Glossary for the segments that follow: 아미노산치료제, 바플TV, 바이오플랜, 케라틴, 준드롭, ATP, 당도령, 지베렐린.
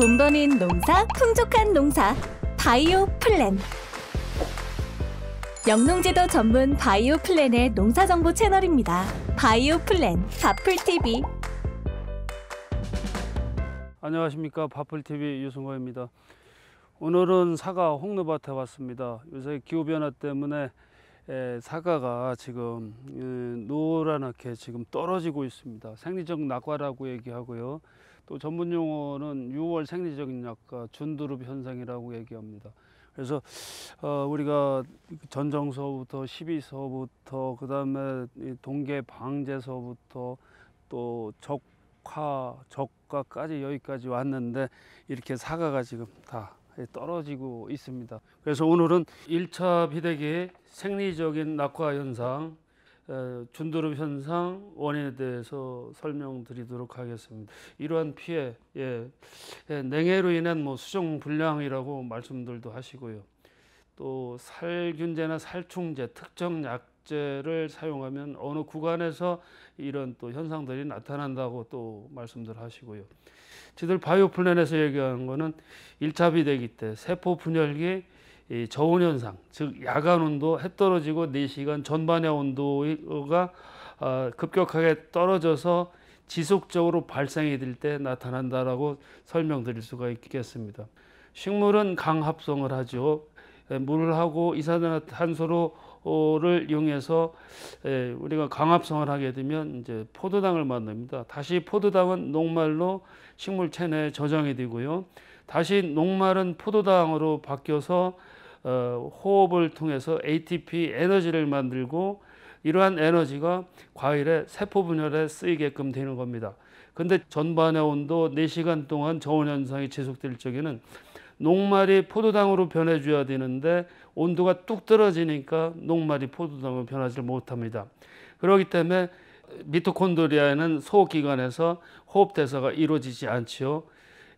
돈 버는 농사, 풍족한 농사, 바이오플랜. 영농제도 전문 바이오플랜의 농사정보 채널입니다. 바이오플랜, 바플TV. 안녕하십니까, 바플TV 유승호입니다. 오늘은 사과 홍로밭에 왔습니다. 요새 기후변화 때문에 사과가 지금 노랗게 지금 떨어지고 있습니다. 생리적 낙과라고 얘기하고요. 또 전문 용어는 6월 생리적 낙과, 준드롭 현상이라고 얘기합니다. 그래서 우리가 전정서부터 12서부터 그다음에 동계 방제서부터 또 적과까지 여기까지 왔는데 이렇게 사과가 지금 다 떨어지고 있습니다. 그래서 오늘은 1차 비대기 생리적인 낙과 현상, 준드롭 현상 원인에 대해서 설명드리도록 하겠습니다. 이러한 피해, 냉해로 인한 수종 불량이라고 말씀들도 하시고요. 또 살균제나 살충제, 특정 약제를 사용하면 어느 구간에서 이런 또 현상들이 나타난다고 또 말씀들 하시고요. 지들 바이오플랜에서 얘기하는 거는 1차 비대기 때 세포 분열기, 이 저온 현상, 즉 야간 온도, 해 떨어지고 4시간 전반의 온도가 급격하게 떨어져서 지속적으로 발생이 될 때 나타난다라고 설명드릴 수가 있겠습니다. 식물은 강합성을 하죠. 물하고 이산화탄소를 이용해서 우리가 강합성을 하게 되면 이제 포도당을 만듭니다. 다시 포도당은 녹말로 식물 체내에 저장이 되고요. 다시 녹말은 포도당으로 바뀌어서 호흡을 통해서 ATP 에너지를 만들고 이러한 에너지가 과일의 세포 분열에 쓰이게끔 되는 겁니다. 근데 전반의 온도 4시간 동안 저온 현상이 지속될 적에는 녹말이 포도당으로 변해줘야 되는데 온도가 뚝 떨어지니까 녹말이 포도당으로 변하지 못합니다. 그렇기 때문에 미토콘드리아에는 소호흡기관에서 호흡대사가 이루어지지 않지요.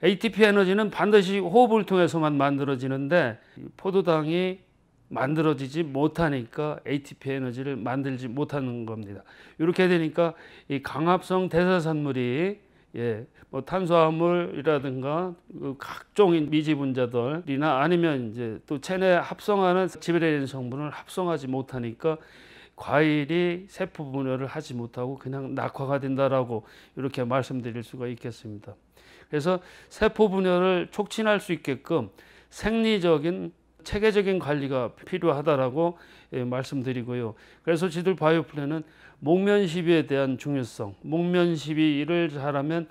ATP 에너지는 반드시 호흡을 통해서만 만들어지는데 포도당이 만들어지지 못하니까 ATP 에너지를 만들지 못하는 겁니다. 이렇게 되니까 이 강합성 대사산물이 탄수화물이라든가 각종 미지분자들이나 아니면 이제 또 체내에 합성하는 지베렐린 성분을 합성하지 못하니까 과일이 세포 분열을 하지 못하고 그냥 낙화가 된다라고 이렇게 말씀드릴 수가 있겠습니다. 그래서 세포 분열을 촉진할 수 있게끔 생리적인 체계적인 관리가 필요하다라고 말씀드리고요. 그래서 지들 바이오플랜은 목면시비에 대한 중요성, 목면시비를 잘하면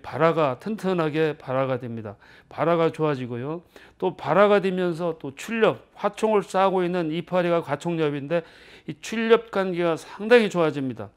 발아가 튼튼하게 발아가 됩니다. 발아가 좋아지고요. 또 발아가 되면서 또 출력, 화총을 쌓고 있는 이파리가 과총엽인데 이 출력 관계가 상당히 좋아집니다.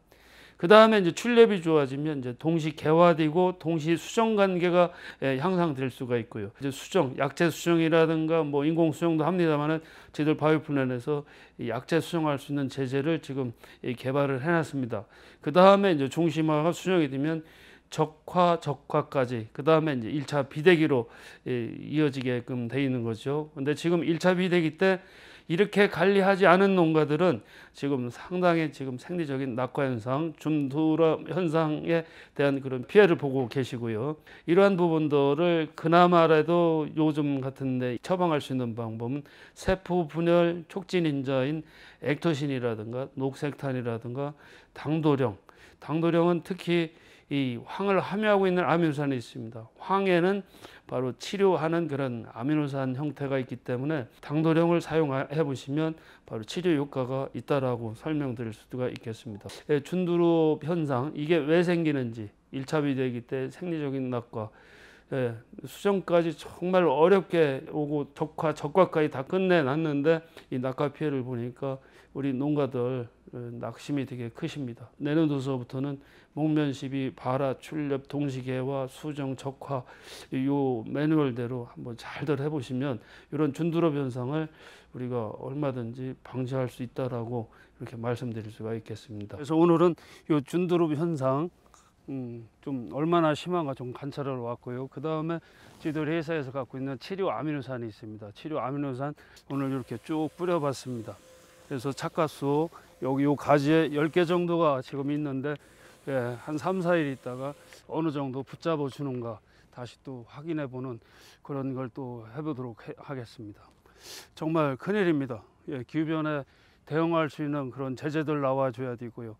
그 다음에 이제 출렵이 좋아지면 이제 동시 개화되고 동시 수정 관계가 향상될 수가 있고요. 이제 수정, 약재 수정이라든가 뭐 인공 수정도 합니다만은 저희들 바이오플랜에서 약재 수정할 수 있는 제재를 지금 개발을 해놨습니다. 그 다음에 이제 중심화가 수정이 되면 적화까지, 그 다음에 이제 1차 비대기로 이어지게끔 돼 있는 거죠. 근데 지금 1차 비대기 때 이렇게 관리하지 않은 농가들은 지금 상당히 지금 생리적인 낙화 현상, 준드롭 현상에 대한 그런 피해를 보고 계시고요. 이러한 부분들을 그나마라도 요즘 같은데 처방할 수 있는 방법은 세포 분열 촉진 인자인 액토신이라든가 녹색탄이라든가 당도령. 당도령은 특히 이 황을 함유하고 있는 아미노산이 있습니다. 황에는 바로 치료하는 그런 아미노산 형태가 있기 때문에 당도령을 사용해 보시면 바로 치료 효과가 있다라고 설명드릴 수가 있겠습니다. 준드롭 현상, 이게 왜 생기는지, 1차 비대기 때 생리적인 낙과, 수정까지 정말 어렵게 오고 적과까지 다 끝내놨는데 이 낙과 피해를 보니까 우리 농가들 낙심이 되게 크십니다. 내년도서부터는 목면시비, 발아, 출렵, 동시개화, 수정, 적화 요 매뉴얼대로 한번 잘들 해보시면 이런 준드롭 현상을 우리가 얼마든지 방지할 수 있다라고 이렇게 말씀드릴 수가 있겠습니다. 그래서 오늘은 요 준드롭 현상 좀 얼마나 심한가 좀 관찰을 왔고요. 그 다음에 저희들 회사에서 갖고 있는 치료 아미노산이 있습니다. 치료 아미노산 오늘 이렇게 쭉 뿌려봤습니다. 그래서 찻가수 여기 요 가지에 10개 정도가 지금 있는데 한 3, 4일 있다가 어느 정도 붙잡아 주는가, 다시 또 확인해보는 그런 걸 또 해보도록 하겠습니다. 정말 큰일입니다. 예, 기후변화에 대응할 수 있는 그런 제재들 나와줘야 되고요.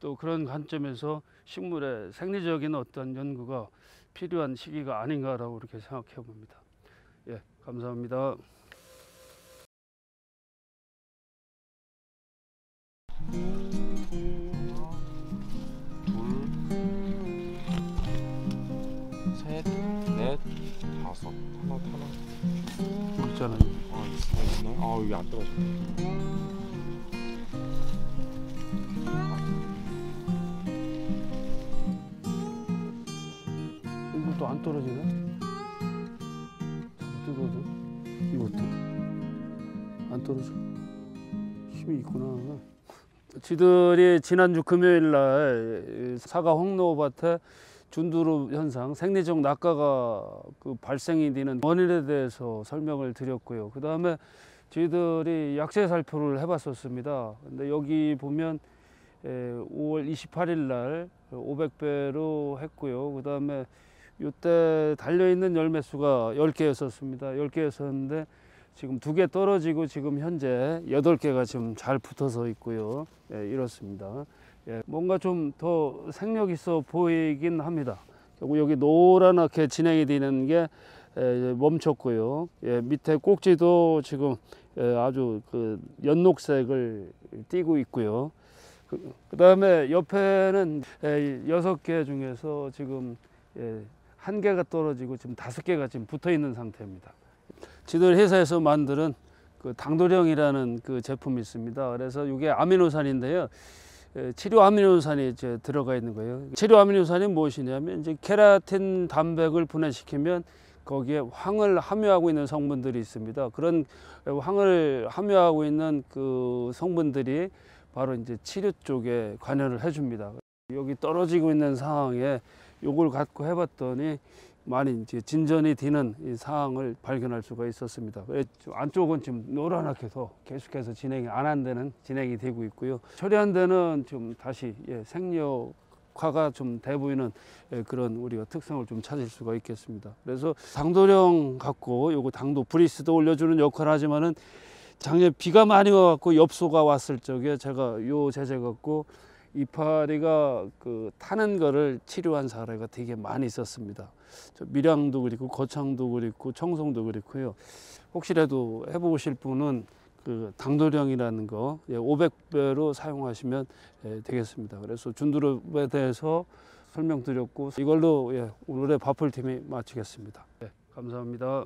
또 그런 관점에서 식물의 생리적인 어떤 연구가 필요한 시기가 아닌가라고 이렇게 생각해 봅니다. 예, 감사합니다. 둘, 셋, 넷, 다섯, 하나. 여기 있잖아요. 아, 있네. 아, 여기 안 떨어졌네. 또 안 떨어지네? 뜨거워도 이것도 안 떨어져. 힘이 있구나. 지들이 지난주 금요일 날 사과 홍로밭에 준드롭 현상, 생리적 낙과가 그 발생이 되는 원인에 대해서 설명을 드렸고요. 그 다음에 저희들이 약재 살포를 해봤었습니다. 근데 여기 보면 5월 28일 날 500배로 했고요. 그 다음에 이때 달려있는 열매 수가 10개였었습니다. 10개였었는데 지금 2개 떨어지고 지금 현재 8개가 지금 잘 붙어서 있고요. 예, 이렇습니다. 예, 뭔가 좀 더 생력 있어 보이긴 합니다. 결국 여기 노랗게 진행이 되는 게 멈췄고요. 예, 밑에 꼭지도 지금 아주 그 연녹색을 띠고 있고요. 그 다음에 옆에는 6개 중에서 지금 1개가 떨어지고 지금 5개가 지금 붙어 있는 상태입니다. 지들 회사에서 만드는 그 당도령이라는 그 제품이 있습니다. 그래서 이게 아미노산인데요. 치료 아미노산이 이제 들어가 있는 거예요. 치료 아미노산이 무엇이냐면 이제 케라틴 단백을 분해시키면 거기에 황을 함유하고 있는 성분들이 있습니다. 그런 황을 함유하고 있는 그 성분들이 바로 이제 치료 쪽에 관여를 해줍니다. 여기 떨어지고 있는 상황에 요걸 갖고 해봤더니 많이 이제 진전이 되는 이 사항을 발견할 수가 있었습니다. 안쪽은 지금 노랗게 해서 계속해서 진행이 안 한 데는 진행이 되고 있고요. 처리한 데는 좀 다시 생력화가 좀 돼 보이는 그런 우리가 특성을 좀 찾을 수가 있겠습니다. 그래서 당도령 갖고 요거 당도 브리스도 올려주는 역할을 하지만은 작년에 비가 많이 와갖고 엽소가 왔을 적에 제가 요 제재 갖고 이파리가 그 타는 거를 치료한 사례가 되게 많이 있었습니다. 저 밀양도 그렇고 거창도 그렇고 청송도 그렇고요. 혹시라도 해보실 분은 그 당도령이라는 거 500배로 사용하시면 되겠습니다. 그래서 준드롭에 대해서 설명드렸고 이걸로 오늘의 바플TV 마치겠습니다. 네, 감사합니다.